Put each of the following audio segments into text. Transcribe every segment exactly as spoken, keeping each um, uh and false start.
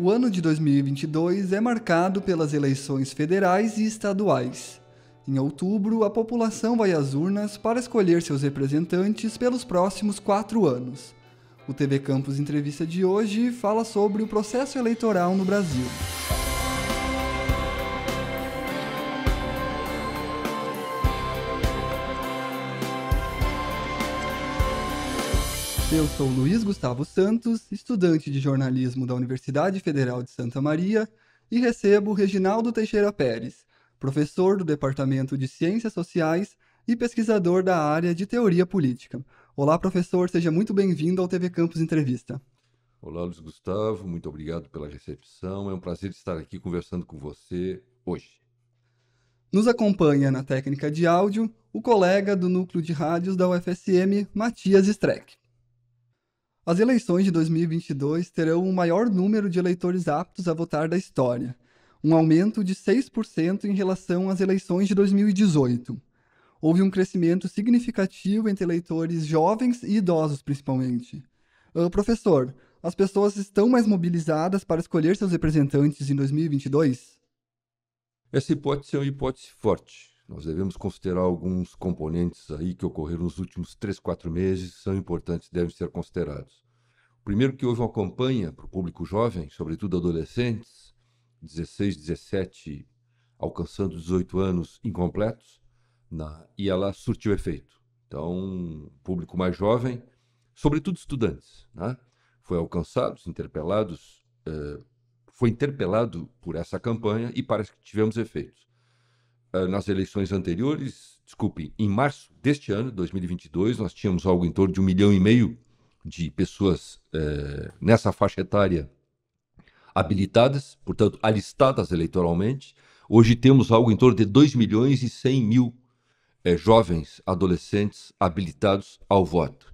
O ano de dois mil e vinte e dois é marcado pelas eleições federais e estaduais. Em outubro, a população vai às urnas para escolher seus representantes pelos próximos quatro anos. O T V Campus Entrevista de hoje fala sobre o processo eleitoral no Brasil. Eu sou Luiz Gustavo Santos, estudante de jornalismo da Universidade Federal de Santa Maria, e recebo Reginaldo Teixeira Pérez, professor do Departamento de Ciências Sociais e pesquisador da área de Teoria Política. Olá, professor, seja muito bem-vindo ao T V Campus Entrevista. Olá, Luiz Gustavo, muito obrigado pela recepção. É um prazer estar aqui conversando com você hoje. Nos acompanha na técnica de áudio o colega do Núcleo de Rádios da U F S M, Matias Streck. As eleições de dois mil e vinte e dois terão o maior número de eleitores aptos a votar da história, um aumento de seis por cento em relação às eleições de dois mil e dezoito. Houve um crescimento significativo entre eleitores jovens e idosos, principalmente. Uh, professor, as pessoas estão mais mobilizadas para escolher seus representantes em dois mil e vinte e dois? Essa hipótese é uma hipótese forte. Nós devemos considerar alguns componentes aí que ocorreram nos últimos três, quatro meses, são importantes, devem ser considerados. Primeiro, que houve uma campanha para o público jovem, sobretudo adolescentes, dezesseis, dezessete, alcançando dezoito anos incompletos, na, e ela surtiu efeito. Então, público mais jovem, sobretudo estudantes, né? Foi alcançados, interpelados, eh, foi interpelado por essa campanha e parece que tivemos efeitos. Nas eleições anteriores, desculpe, em março deste ano, dois mil e vinte e dois, nós tínhamos algo em torno de um milhão e meio de pessoas eh, nessa faixa etária habilitadas, portanto, alistadas eleitoralmente. Hoje temos algo em torno de dois milhões e cem mil eh, jovens adolescentes habilitados ao voto.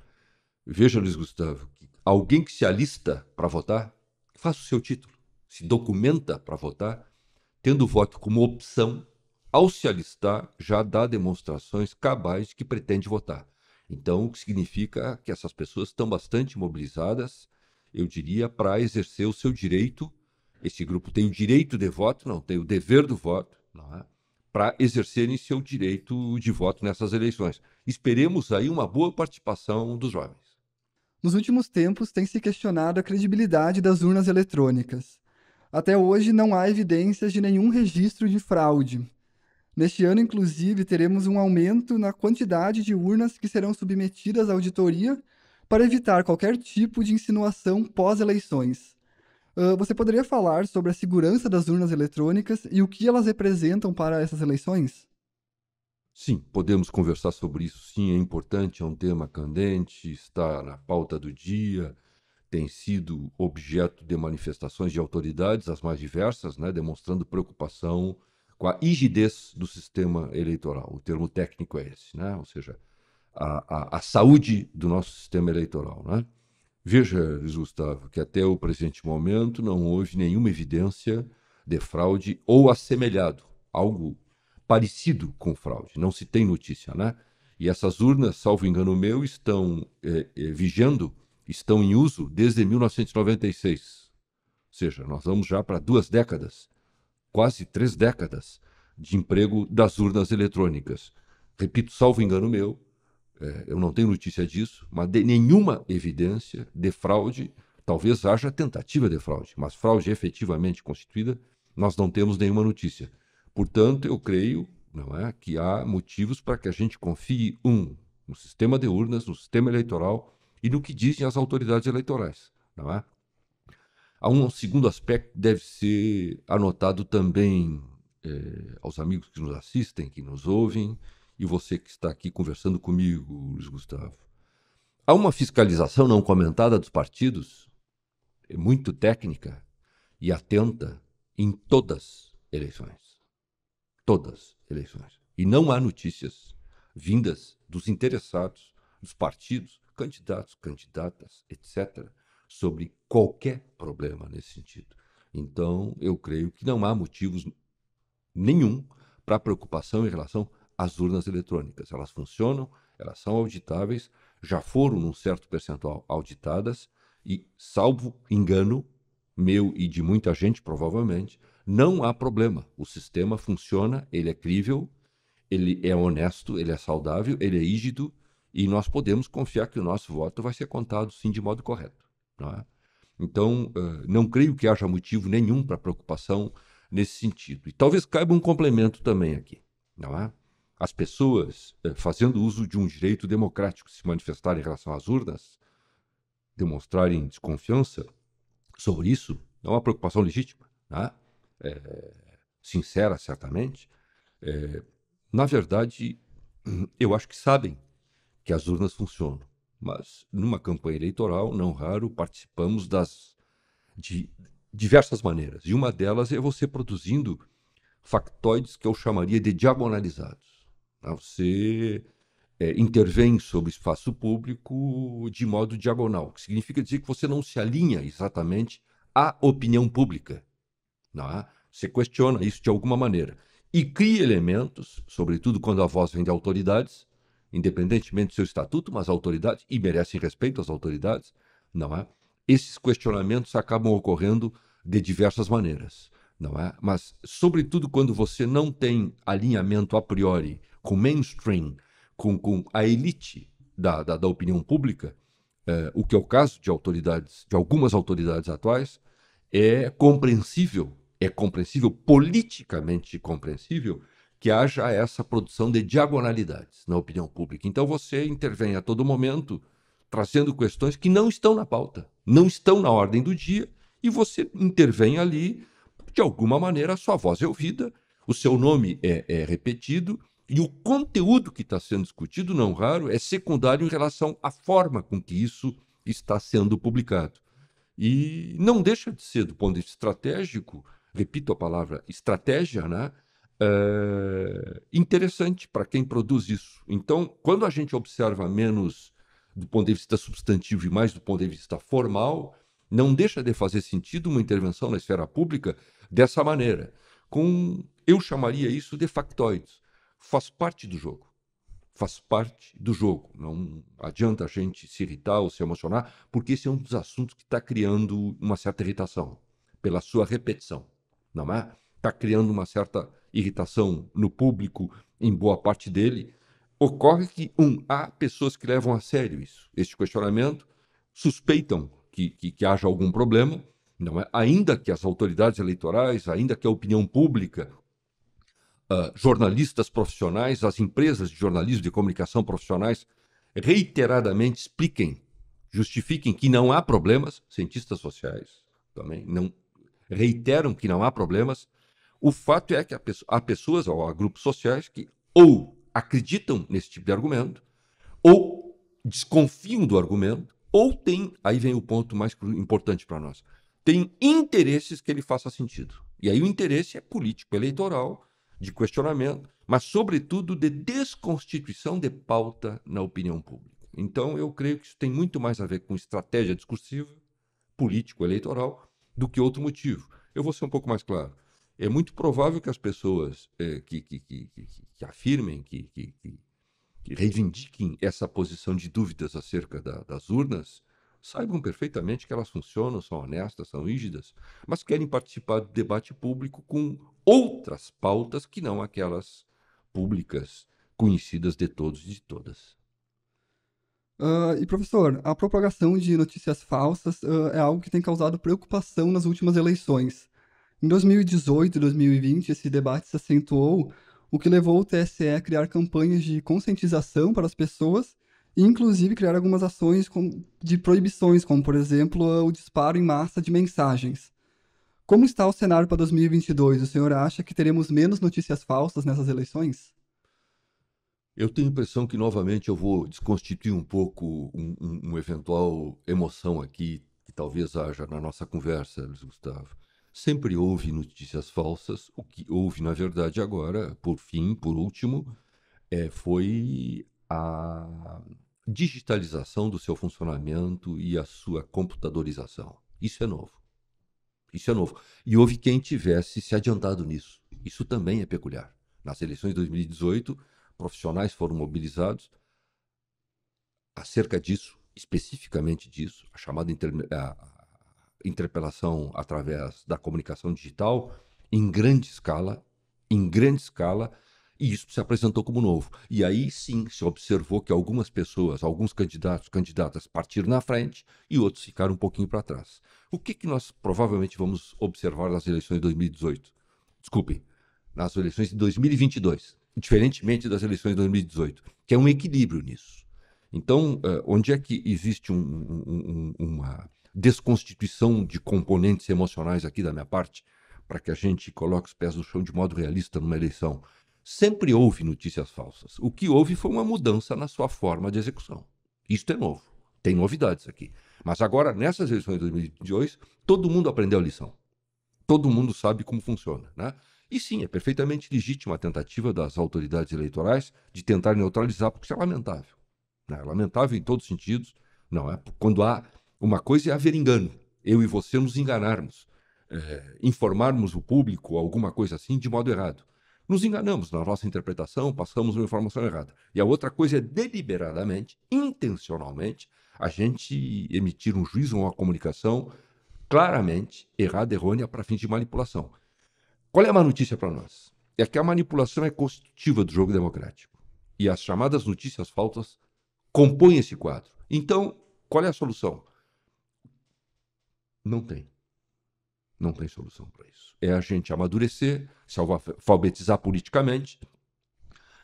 Veja, Luiz Gustavo, que alguém que se alista para votar, faça o seu título, se documenta para votar, tendo o voto como opção, ao se alistar, já dá demonstrações cabais de que pretende votar. Então, o que significa que essas pessoas estão bastante mobilizadas, eu diria, para exercer o seu direito. Esse grupo tem o direito de voto, não tem o dever do voto, não é? Para exercerem seu direito de voto nessas eleições. Esperemos aí uma boa participação dos jovens. Nos últimos tempos, tem se questionado a credibilidade das urnas eletrônicas. Até hoje, não há evidências de nenhum registro de fraude. Neste ano, inclusive, teremos um aumento na quantidade de urnas que serão submetidas à auditoria para evitar qualquer tipo de insinuação pós-eleições. Uh, você poderia falar sobre a segurança das urnas eletrônicas e o que elas representam para essas eleições? Sim, podemos conversar sobre isso, sim, é importante, é um tema candente, está na pauta do dia, tem sido objeto de manifestações de autoridades, as mais diversas, né, demonstrando preocupação com a rigidez do sistema eleitoral. O termo técnico é esse, né? Ou seja, a, a, a saúde do nosso sistema eleitoral, né? Veja, Luiz Gustavo, que até o presente momento não houve nenhuma evidência de fraude ou assemelhado, algo parecido com fraude. Não se tem notícia, né? E essas urnas, salvo engano meu, estão é, é, vigendo, estão em uso desde mil novecentos e noventa e seis. Ou seja, nós vamos já para duas décadas. Quase três décadas de emprego das urnas eletrônicas. Repito, salvo engano meu, é, eu não tenho notícia disso, mas de nenhuma evidência de fraude, talvez haja tentativa de fraude, mas fraude efetivamente constituída, nós não temos nenhuma notícia. Portanto, eu creio, não é, que há motivos para que a gente confie, um, no sistema de urnas, no sistema eleitoral e no que dizem as autoridades eleitorais, não é? Há um segundo aspecto que deve ser anotado também eh, aos amigos que nos assistem, que nos ouvem, e você que está aqui conversando comigo, Luiz Gustavo. Há uma fiscalização não comentada dos partidos, muito técnica e atenta em todas eleições. Todas eleições. E não há notícias vindas dos interessados, dos partidos, candidatos, candidatas, etcétera, sobre qualquer problema nesse sentido. Então, eu creio que não há motivos nenhum para preocupação em relação às urnas eletrônicas. Elas funcionam, elas são auditáveis, já foram num certo percentual auditadas e, salvo engano, meu e de muita gente, provavelmente, não há problema. O sistema funciona, ele é crível, ele é honesto, ele é saudável, ele é rígido, e nós podemos confiar que o nosso voto vai ser contado, sim, de modo correto. Não é? Então, não creio que haja motivo nenhum para preocupação nesse sentido. E talvez caiba um complemento também aqui. Não é? As pessoas, fazendo uso de um direito democrático, se manifestarem em relação às urnas, demonstrarem desconfiança sobre isso, é uma preocupação legítima, né? É, sincera, certamente. É, na verdade, eu acho que sabem que as urnas funcionam, mas numa campanha eleitoral, não raro, participamos das, de diversas maneiras, e uma delas é você produzindo factóides que eu chamaria de diagonalizados. Você é, intervém sobre o espaço público de modo diagonal, que significa dizer que você não se alinha exatamente à opinião pública. Não é? Você questiona isso de alguma maneira e cria elementos, sobretudo quando a voz vem de autoridades, independentemente do seu estatuto, mas autoridades, e merecem respeito às autoridades, não é? Esses questionamentos acabam ocorrendo de diversas maneiras. Não é? Mas, sobretudo, quando você não tem alinhamento a priori com o mainstream, com, com a elite da, da, da opinião pública, eh, o que é o caso de autoridades, de algumas autoridades atuais, é compreensível, é compreensível, politicamente compreensível, que haja essa produção de diagonalidades na opinião pública. Então, você intervém a todo momento, trazendo questões que não estão na pauta, não estão na ordem do dia, e você intervém ali. De alguma maneira, a sua voz é ouvida, o seu nome é, é repetido, e o conteúdo que está sendo discutido, não raro, é secundário em relação à forma com que isso está sendo publicado. E não deixa de ser, do ponto de vista estratégico, repito a palavra estratégia, né? É interessante para quem produz isso. Então, quando a gente observa menos do ponto de vista substantivo e mais do ponto de vista formal, não deixa de fazer sentido uma intervenção na esfera pública dessa maneira. Com, eu chamaria isso de factóides. Faz parte do jogo. Faz parte do jogo. Não adianta a gente se irritar ou se emocionar, porque esse é um dos assuntos que está criando uma certa irritação, pela sua repetição. Não é? Está criando uma certa irritação no público, em boa parte dele. Ocorre que, um, há pessoas que levam a sério isso, este questionamento, suspeitam Que, que, que haja algum problema, não é? Ainda que as autoridades eleitorais, ainda que a opinião pública, uh, jornalistas profissionais, as empresas de jornalismo de comunicação profissionais, reiteradamente expliquem, justifiquem que não há problemas, cientistas sociais também não reiteram que não há problemas, o fato é que há, peço, há pessoas ou há grupos sociais que ou acreditam nesse tipo de argumento, ou desconfiam do argumento, ou tem, aí vem o ponto mais importante para nós, tem interesses que ele faça sentido. E aí o interesse é político, eleitoral, de questionamento, mas sobretudo de desconstituição de pauta na opinião pública. Então eu creio que isso tem muito mais a ver com estratégia discursiva, político-eleitoral, do que outro motivo. Eu vou ser um pouco mais claro. É muito provável que as pessoas eh, que, que, que, que, que afirmem que... que, que que reivindiquem essa posição de dúvidas acerca da, das urnas, saibam perfeitamente que elas funcionam, são honestas, são rígidas, mas querem participar do debate público com outras pautas que não aquelas públicas conhecidas de todos e de todas. Uh, e, professor, a propagação de notícias falsas uh, é algo que tem causado preocupação nas últimas eleições. Em dois mil e dezoito e dois mil e vinte, esse debate se acentuou, o que levou o T S E a criar campanhas de conscientização para as pessoas e, inclusive, criar algumas ações de proibições, como, por exemplo, o disparo em massa de mensagens. Como está o cenário para dois mil e vinte e dois? O senhor acha que teremos menos notícias falsas nessas eleições? Eu tenho a impressão que, novamente, eu vou desconstituir um pouco um, um, um eventual emoção aqui que talvez haja na nossa conversa, Luiz Gustavo. Sempre houve notícias falsas. O que houve, na verdade, agora, por fim, por último, é, foi a digitalização do seu funcionamento e a sua computadorização. Isso é novo. Isso é novo. E houve quem tivesse se adiantado nisso. Isso também é peculiar. Nas eleições de dois mil e dezoito, profissionais foram mobilizados acerca disso, especificamente disso, a chamada interme- a interpelação através da comunicação digital em grande escala, em grande escala, e isso se apresentou como novo. E aí sim se observou que algumas pessoas, alguns candidatos, candidatas partiram na frente e outros ficaram um pouquinho para trás. O que, que nós provavelmente vamos observar nas eleições de dois mil e dezoito? Desculpem, nas eleições de dois mil e vinte e dois, diferentemente das eleições de dois mil e dezoito, que é um equilíbrio nisso. Então, onde é que existe um, um, uma desconstituição de componentes emocionais aqui da minha parte, para que a gente coloque os pés no chão de modo realista numa eleição? Sempre houve notícias falsas. O que houve foi uma mudança na sua forma de execução. Isto é novo. Tem novidades aqui. Mas agora, nessas eleições de dois mil e vinte e dois, todo mundo aprendeu a lição. Todo mundo sabe como funciona, né? E sim, é perfeitamente legítima a tentativa das autoridades eleitorais de tentar neutralizar, porque isso é lamentável, né? É lamentável em todos os sentidos. Não é? Quando há uma coisa é haver engano. Eu e você nos enganarmos, é, informarmos o público, alguma coisa assim, de modo errado. Nos enganamos na nossa interpretação, passamos uma informação errada. E a outra coisa é deliberadamente, intencionalmente, a gente emitir um juízo ou uma comunicação claramente errada, errônea, para fins de manipulação. Qual é a má notícia para nós? É que a manipulação é constitutiva do jogo democrático. E as chamadas notícias falsas compõem esse quadro. Então, qual é a solução? Não tem. Não tem solução para isso. É a gente amadurecer, se alfabetizar politicamente,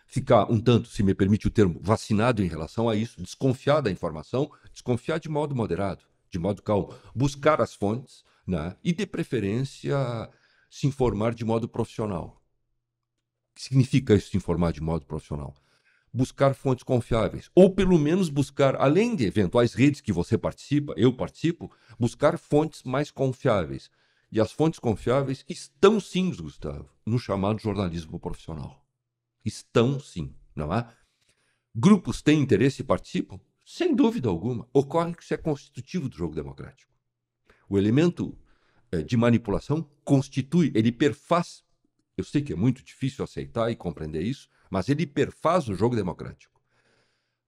ficar um tanto, se me permite o termo, vacinado em relação a isso, desconfiar da informação, desconfiar de modo moderado, de modo calmo, buscar as fontes, né? E, de preferência, se informar de modo profissional. O que significa isso, se informar de modo profissional? Buscar fontes confiáveis, ou pelo menos buscar, além de eventuais redes que você participa, eu participo, buscar fontes mais confiáveis. E as fontes confiáveis estão sim, Gustavo, no chamado jornalismo profissional. Estão sim, não é? Grupos têm interesse e participam? Sem dúvida alguma. Ocorre que isso é constitutivo do jogo democrático. O elemento eh, de manipulação constitui, ele perfaz, eu sei que é muito difícil aceitar e compreender isso, mas ele perfaz o jogo democrático.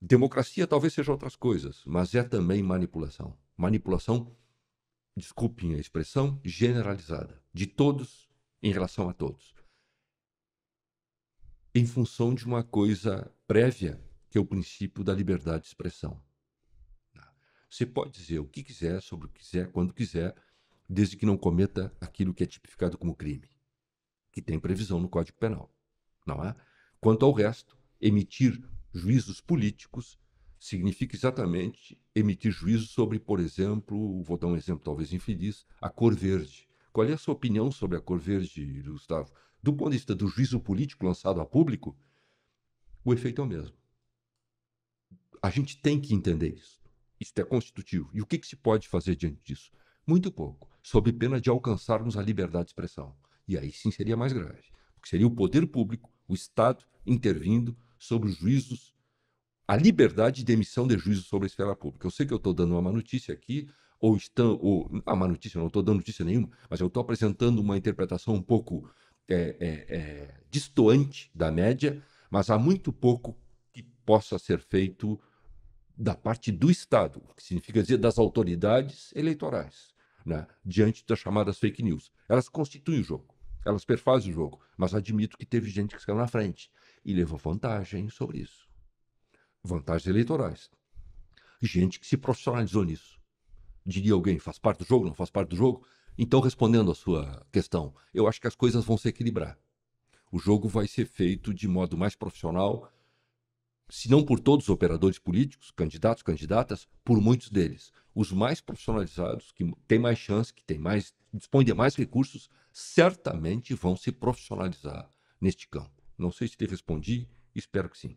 Democracia talvez seja outras coisas, mas é também manipulação. Manipulação, desculpem a expressão, generalizada, de todos em relação a todos, em função de uma coisa prévia, que é o princípio da liberdade de expressão. Você pode dizer o que quiser, sobre o que quiser, quando quiser, desde que não cometa aquilo que é tipificado como crime, que tem previsão no Código Penal, não é? Quanto ao resto, emitir juízos políticos significa exatamente emitir juízo sobre, por exemplo, vou dar um exemplo talvez infeliz, a cor verde. Qual é a sua opinião sobre a cor verde, Gustavo? Do ponto de vista do juízo político lançado a público, o efeito é o mesmo. A gente tem que entender isso. Isso é constitutivo. E o que, que se pode fazer diante disso? Muito pouco, sob pena de alcançarmos a liberdade de expressão. E aí sim seria mais grave, porque seria o poder público, o Estado, intervindo sobre os juízos, a liberdade de emissão de juízo sobre a esfera pública. Eu sei que eu estou dando uma má notícia aqui, ou estão, ou a má notícia, não estou dando notícia nenhuma, mas eu estou apresentando uma interpretação um pouco é, é, é, distoante da média, mas há muito pouco que possa ser feito da parte do Estado, o que significa dizer das autoridades eleitorais, né, diante das chamadas fake news. Elas constituem o jogo, elas perfazem o jogo, mas admito que teve gente que saiu na frente e levou vantagem sobre isso. Vantagens eleitorais. Gente que se profissionalizou nisso. Diria alguém, faz parte do jogo, não faz parte do jogo? Então, respondendo a sua questão, eu acho que as coisas vão se equilibrar. O jogo vai ser feito de modo mais profissional, se não por todos os operadores políticos, candidatos, candidatas, por muitos deles. Os mais profissionalizados, que têm mais chance, que têm mais, dispõem de mais recursos, certamente vão se profissionalizar neste campo. Não sei se te respondi, espero que sim.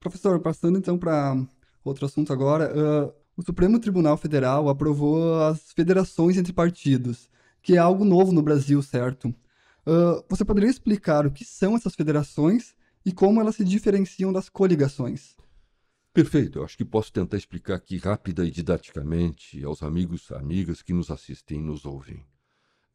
Professor, passando então para outro assunto agora, uh, o Supremo Tribunal Federal aprovou as federações entre partidos, que é algo novo no Brasil, certo? Uh, você poderia explicar o que são essas federações e como elas se diferenciam das coligações? Perfeito, eu acho que posso tentar explicar aqui rápida e didaticamente aos amigos e amigas que nos assistem e nos ouvem.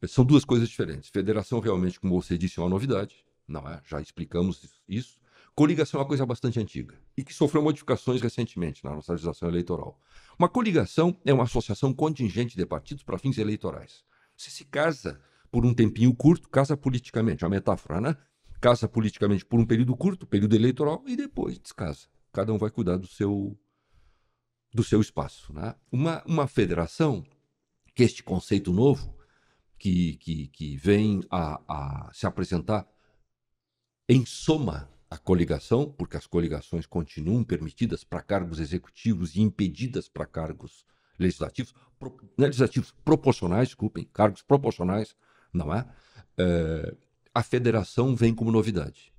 São duas coisas diferentes. Federação realmente, como você disse, é uma novidade, não é? Já explicamos isso. Coligação é uma coisa bastante antiga. e que sofreu modificações recentemente na nossa legislação eleitoral. Uma coligação é uma associação contingente de partidos para fins eleitorais. Você se casa por um tempinho curto, casa politicamente, é uma metáfora, né? Casa politicamente por um período curto, período eleitoral, e depois descasa. Cada um vai cuidar do seu, do seu espaço, né? Uma, uma federação, que este conceito novo, que, que, que vem a, a se apresentar em soma à coligação, porque as coligações continuam permitidas para cargos executivos e impedidas para cargos legislativos, pro, legislativos proporcionais, desculpem, cargos proporcionais, não é? É, a federação vem como novidade.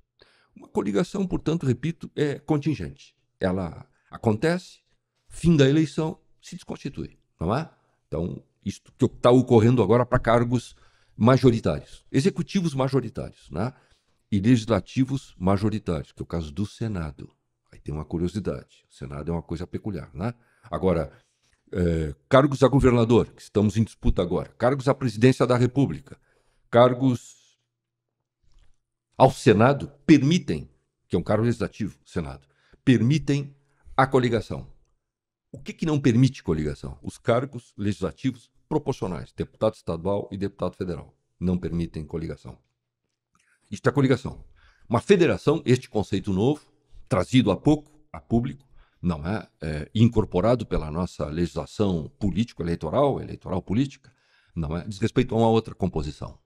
Uma coligação, portanto, repito, é contingente. Ela acontece, fim da eleição, se desconstitui, não é? Então, isto que está ocorrendo agora para cargos majoritários, executivos majoritários, né? E legislativos majoritários, que é o caso do Senado. Aí tem uma curiosidade, o Senado é uma coisa peculiar, né? Agora, é, cargos a governador, que estamos em disputa agora, cargos à presidência da República, cargos ao Senado permitem, que é um cargo legislativo, Senado, permitem a coligação. O que, que não permite coligação? Os cargos legislativos proporcionais, deputado estadual e deputado federal, não permitem coligação. Isto é coligação. Uma federação, este conceito novo, trazido há pouco a público, não é, é incorporado pela nossa legislação político-eleitoral, eleitoral-política, não é, diz respeito a uma outra composição.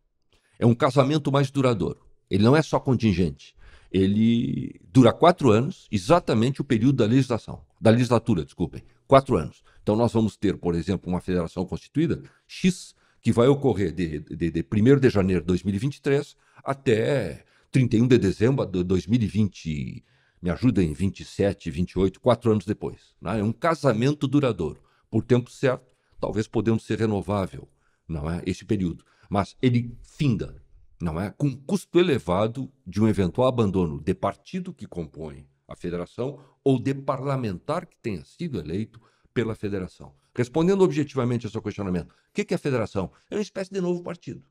É um casamento mais duradouro. Ele não é só contingente. Ele dura quatro anos, exatamente o período da legislação, da legislatura, desculpem, quatro anos. Então nós vamos ter, por exemplo, uma federação constituída, X, que vai ocorrer de, de, de primeiro de janeiro de dois mil e vinte e três até trinta e um de dezembro de dois mil e vinte, me ajudem, vinte e sete, vinte e oito, quatro anos depois. Né? É um casamento duradouro, por tempo certo, talvez podendo ser renovável, não é? Esse período, mas ele finda, não é? Com custo elevado de um eventual abandono de partido que compõe a federação ou de parlamentar que tenha sido eleito pela federação. Respondendo objetivamente ao seu questionamento, o que é a federação? É uma espécie de novo partido.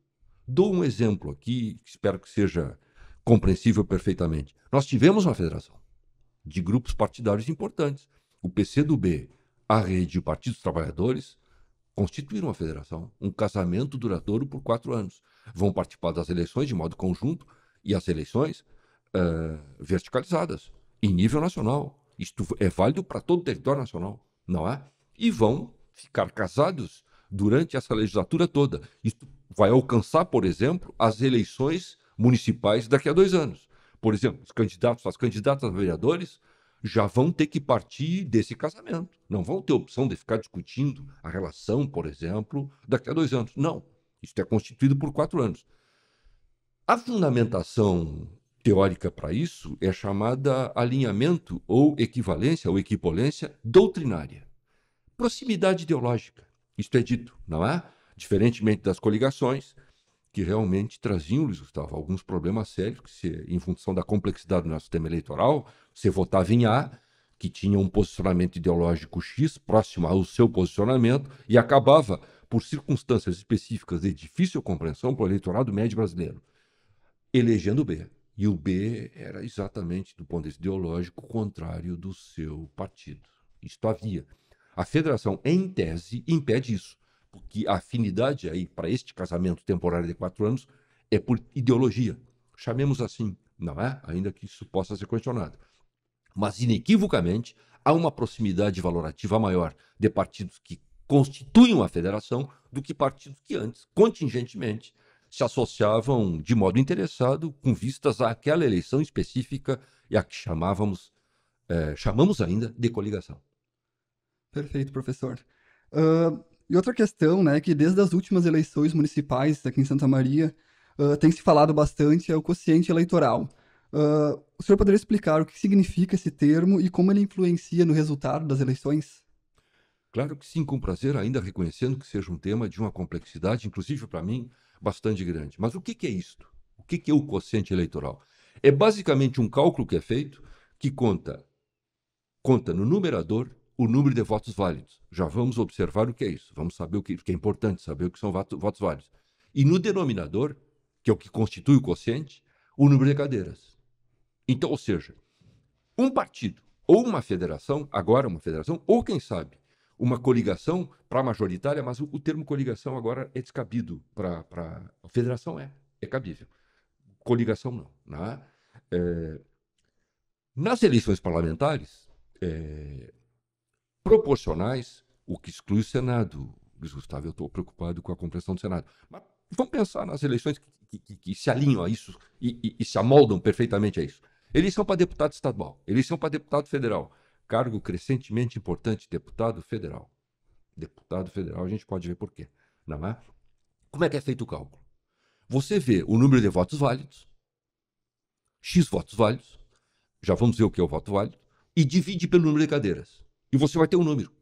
Dou um exemplo aqui, que espero que seja compreensível perfeitamente. Nós tivemos uma federação de grupos partidários importantes. O PCdoB, a Rede e o Partido dos Trabalhadores constituíram uma federação, um casamento duradouro por quatro anos. Vão participar das eleições de modo conjunto e as eleições uh, verticalizadas, em nível nacional. Isto é válido para todo o território nacional, não é? E vão ficar casados durante essa legislatura toda. Isto vai alcançar, por exemplo, as eleições municipais daqui a dois anos. Por exemplo, os candidatos, as candidatas a vereadores já vão ter que partir desse casamento. Não vão ter opção de ficar discutindo a relação, por exemplo, daqui a dois anos. Não. Isto é constituído por quatro anos. A fundamentação teórica para isso é chamada alinhamento ou equivalência ou equipolência doutrinária. Proximidade ideológica. Isto é dito, não é? Diferentemente das coligações, que realmente traziam, Luiz Gustavo, alguns problemas sérios, que se, em função da complexidade do nosso sistema eleitoral, você votava em A, que tinha um posicionamento ideológico X próximo ao seu posicionamento, e acabava, por circunstâncias específicas de difícil compreensão para o eleitorado médio brasileiro, elegendo B. E o B era exatamente, do ponto de vista ideológico, o contrário do seu partido. Isto havia. A federação, em tese, impede isso, porque a afinidade aí para este casamento temporário de quatro anos é por ideologia. Chamemos assim, não é? Ainda que isso possa ser questionado. Mas, inequivocamente, há uma proximidade valorativa maior de partidos que constituem a federação do que partidos que antes, contingentemente, se associavam de modo interessado com vistas àquela eleição específica e a que chamávamos, eh, chamamos ainda de coligação. Perfeito, professor. Uh, e outra questão, né, que desde as últimas eleições municipais aqui em Santa Maria, uh, tem se falado bastante, é o quociente eleitoral. Uh, o senhor poderia explicar o que significa esse termo e como ele influencia no resultado das eleições? Claro que sim, com prazer, ainda reconhecendo que seja um tema de uma complexidade, inclusive para mim, bastante grande. Mas o que, que é isto? O que, que é o quociente eleitoral? É basicamente um cálculo que é feito que conta, conta no numerador o número de votos válidos. Já vamos observar o que é isso. Vamos saber o que, que é importante, saber o que são votos, votos válidos. E no denominador, que é o que constitui o quociente, o número de cadeiras. Então, ou seja, um partido ou uma federação, agora uma federação, ou quem sabe, uma coligação para a majoritária, mas o, o termo coligação agora é descabido para pra... a federação é, é cabível. Coligação não. Né? É... Nas eleições parlamentares, é... proporcionais, o que exclui o Senado. Luiz Gustavo, eu estou preocupado com a compreensão do Senado. Mas vamos pensar nas eleições que, que, que se alinham a isso e, e, e se amoldam perfeitamente a isso. Eleição para deputado estadual, eleição para deputado federal, cargo crescentemente importante, deputado federal. Deputado federal, a gente pode ver por quê, não é? Como é que é feito o cálculo? Você vê o número de votos válidos, X votos válidos, já vamos ver o que é o voto válido, e divide pelo número de cadeiras. E você vai ter um número.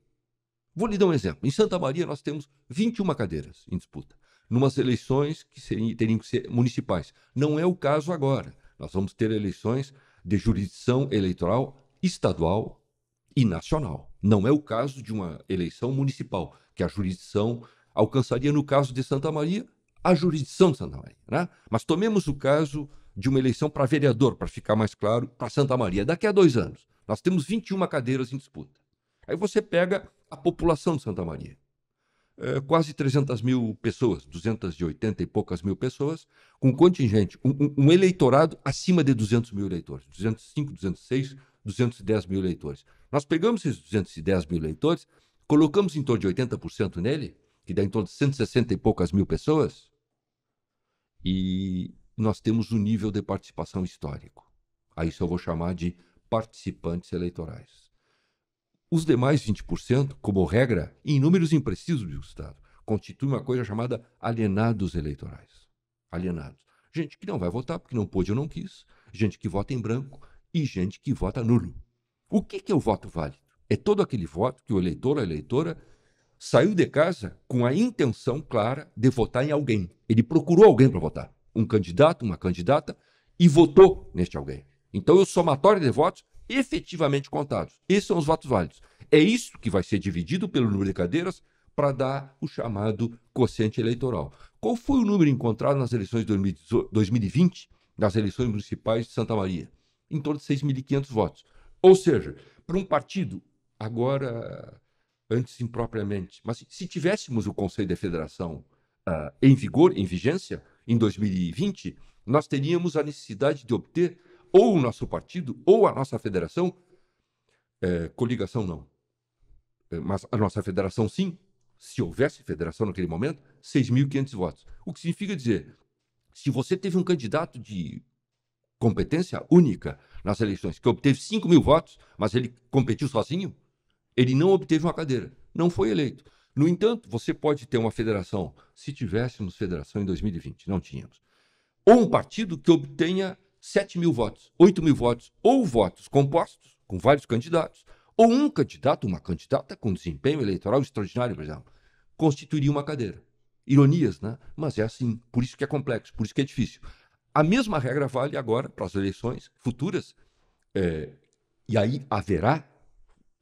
Vou lhe dar um exemplo. Em Santa Maria, nós temos vinte e uma cadeiras em disputa, numas eleições que seriam, teriam que ser municipais. Não é o caso agora. Nós vamos ter eleições de jurisdição eleitoral estadual e nacional. Não é o caso de uma eleição municipal, que a jurisdição alcançaria, no caso de Santa Maria, a jurisdição de Santa Maria. Né? Mas tomemos o caso de uma eleição para vereador, para ficar mais claro, para Santa Maria. Daqui a dois anos, nós temos vinte e uma cadeiras em disputa. Aí você pega a população de Santa Maria. É, quase trezentas mil pessoas, duzentas e oitenta e poucas mil pessoas, com contingente, um, um eleitorado acima de duzentos mil eleitores, duzentos e cinco, duzentos e seis, duzentos e dez mil eleitores. Nós pegamos esses duzentos e dez mil eleitores, colocamos em torno de oitenta por cento nele, que dá em torno de cento e sessenta e poucas mil pessoas, e nós temos um nível de participação histórico. A isso eu vou chamar de participantes eleitorais. Os demais vinte por cento, como regra, em números imprecisos do Estado, constitui uma coisa chamada alienados eleitorais. Alienados. Gente que não vai votar porque não pôde ou não quis, gente que vota em branco e gente que vota nulo. O que que é o voto válido? É todo aquele voto que o eleitor ou a eleitora saiu de casa com a intenção clara de votar em alguém. Ele procurou alguém para votar, um candidato, uma candidata, e votou neste alguém. Então, o somatório de votos efetivamente contados. Esses são os votos válidos. É isso que vai ser dividido pelo número de cadeiras para dar o chamado quociente eleitoral. Qual foi o número encontrado nas eleições de dois mil e vinte, nas eleições municipais de Santa Maria? Em torno de seis mil e quinhentos votos. Ou seja, para um partido, agora, antes impropriamente, mas se tivéssemos o Conselho de Federação uh, em vigor, em vigência, em dois mil e vinte, nós teríamos a necessidade de obter ou o nosso partido, ou a nossa federação, é, coligação não, é, mas a nossa federação sim, se houvesse federação naquele momento, seis mil e quinhentos votos. O que significa dizer, se você teve um candidato de competência única nas eleições, que obteve cinco mil votos, mas ele competiu sozinho, ele não obteve uma cadeira, não foi eleito. No entanto, você pode ter uma federação, se tivéssemos federação em dois mil e vinte, não tínhamos, ou um partido que obtenha sete mil votos, oito mil votos, ou votos compostos, com vários candidatos, ou um candidato, uma candidata com desempenho eleitoral extraordinário, por exemplo, constituiria uma cadeira. Ironias, né? Mas é assim, por isso que é complexo, por isso que é difícil. A mesma regra vale agora para as eleições futuras, é, e aí haverá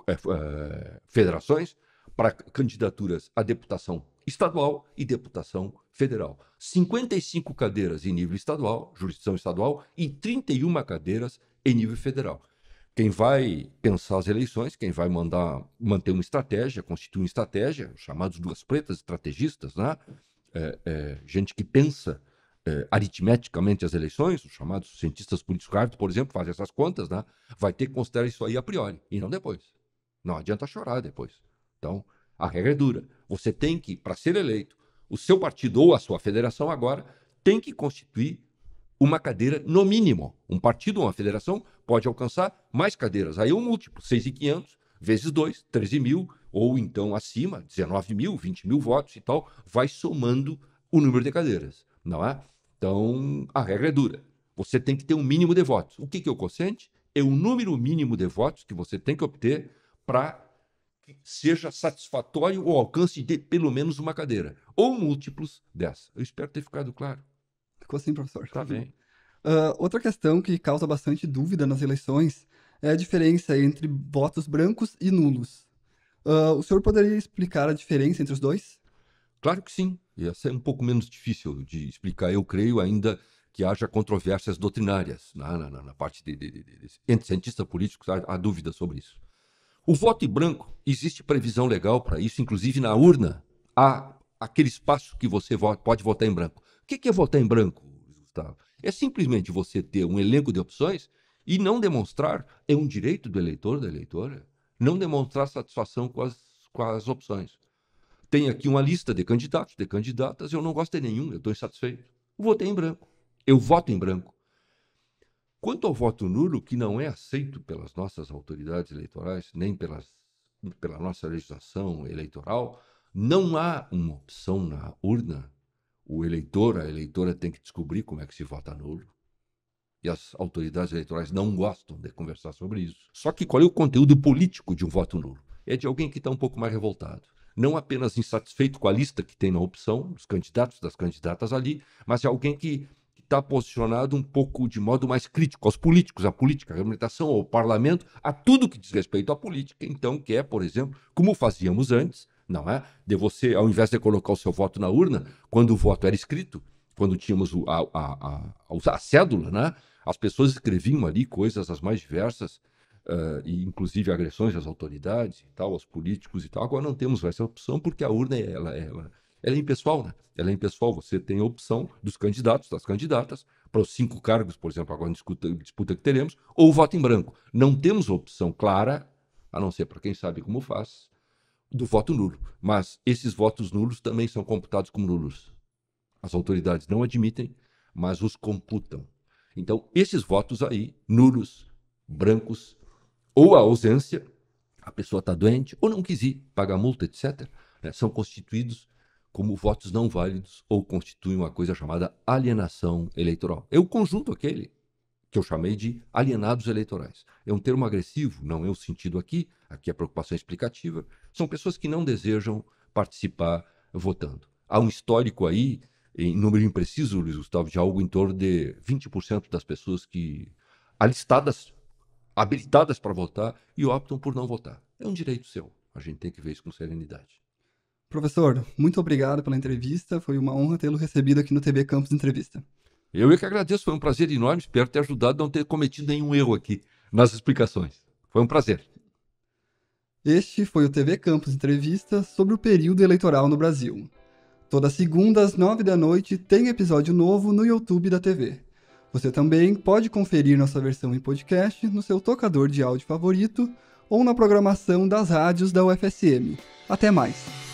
é, é, federações para candidaturas a deputação estadual e deputação federal. cinquenta e cinco cadeiras em nível estadual, jurisdição estadual, e trinta e uma cadeiras em nível federal. Quem vai pensar as eleições, quem vai mandar manter uma estratégia, constituir uma estratégia, chamados duas pretas, estrategistas, né? é, é, gente que pensa é, aritmeticamente as eleições, os chamados cientistas políticos, por exemplo, fazem essas contas, né? Vai ter que considerar isso aí a priori, e não depois. Não adianta chorar depois. Então, a regra é dura. Você tem que, para ser eleito, o seu partido ou a sua federação agora tem que constituir uma cadeira no mínimo. Um partido ou uma federação pode alcançar mais cadeiras. Aí é um múltiplo, seis mil e quinhentos vezes dois, treze mil, ou então acima, dezenove mil, vinte mil votos e tal, vai somando o número de cadeiras, não é? Então, a regra é dura. Você tem que ter um mínimo de votos. O que que é o quociente? É o número mínimo de votos que você tem que obter para que seja satisfatório o alcance de pelo menos uma cadeira, ou múltiplos dessa. Eu espero ter ficado claro. Ficou assim, professor. Tá bem. Uh, outra questão que causa bastante dúvida nas eleições é a diferença entre votos brancos e nulos. Uh, o senhor poderia explicar a diferença entre os dois? Claro que sim. E essa é um pouco menos difícil de explicar, eu creio, ainda que haja controvérsias doutrinárias na, na, na parte de, de, de, de, entre cientistas políticos, há, há dúvidas sobre isso. O voto em branco, existe previsão legal para isso, inclusive na urna, há aquele espaço que você vota, pode votar em branco. O que é votar em branco, Gustavo? É simplesmente você ter um elenco de opções e não demonstrar, é um direito do eleitor, da eleitora, não demonstrar satisfação com as, com as opções. Tem aqui uma lista de candidatos, de candidatas, eu não gosto de nenhum, eu estou insatisfeito. Eu votei em branco, eu voto em branco. Quanto ao voto nulo, que não é aceito pelas nossas autoridades eleitorais, nem pelas, pela nossa legislação eleitoral, não há uma opção na urna. O eleitor, a eleitora tem que descobrir como é que se vota nulo. E as autoridades eleitorais não gostam de conversar sobre isso. Só que qual é o conteúdo político de um voto nulo? É de alguém que está um pouco mais revoltado. Não apenas insatisfeito com a lista que tem na opção, dos candidatos, das candidatas ali, mas é alguém que está posicionado um pouco de modo mais crítico aos políticos, à política, à representação, ao parlamento, a tudo que diz respeito à política. Então, que é, por exemplo, como fazíamos antes, não é? De você, ao invés de colocar o seu voto na urna, quando o voto era escrito, quando tínhamos a, a, a, a cédula, né? As pessoas escreviam ali coisas as mais diversas, uh, e inclusive agressões às autoridades e tal, aos políticos e tal. Agora não temos essa opção porque a urna ela, ela, ela é impessoal, né? Ela é impessoal. Você tem a opção dos candidatos, das candidatas, para os cinco cargos, por exemplo, agora disputa, disputa que teremos, ou voto em branco. Não temos opção clara, a não ser para quem sabe como faz, do voto nulo. Mas esses votos nulos também são computados como nulos. As autoridades não admitem, mas os computam. Então, esses votos aí, nulos, brancos, ou a ausência, a pessoa está doente, ou não quis ir, pagar multa, etcétera, né, são constituídos como votos não válidos ou constituem uma coisa chamada alienação eleitoral. É o conjunto aquele que eu chamei de alienados eleitorais. É um termo agressivo, não é o sentido aqui, aqui é preocupação explicativa. São pessoas que não desejam participar votando. Há um histórico aí, em número impreciso, Luiz Gustavo, de algo em torno de vinte por cento das pessoas que alistadas, habilitadas para votar e optam por não votar. É um direito seu. A gente tem que ver isso com serenidade. Professor, muito obrigado pela entrevista. Foi uma honra tê-lo recebido aqui no T V Campus Entrevista. Eu é que agradeço. Foi um prazer enorme. Espero ter ajudado a não ter cometido nenhum erro aqui nas explicações. Foi um prazer. Este foi o T V Campus Entrevista sobre o período eleitoral no Brasil. Toda segunda, às nove da noite, tem episódio novo no YouTube da T V. Você também pode conferir nossa versão em podcast no seu tocador de áudio favorito ou na programação das rádios da U F S M. Até mais!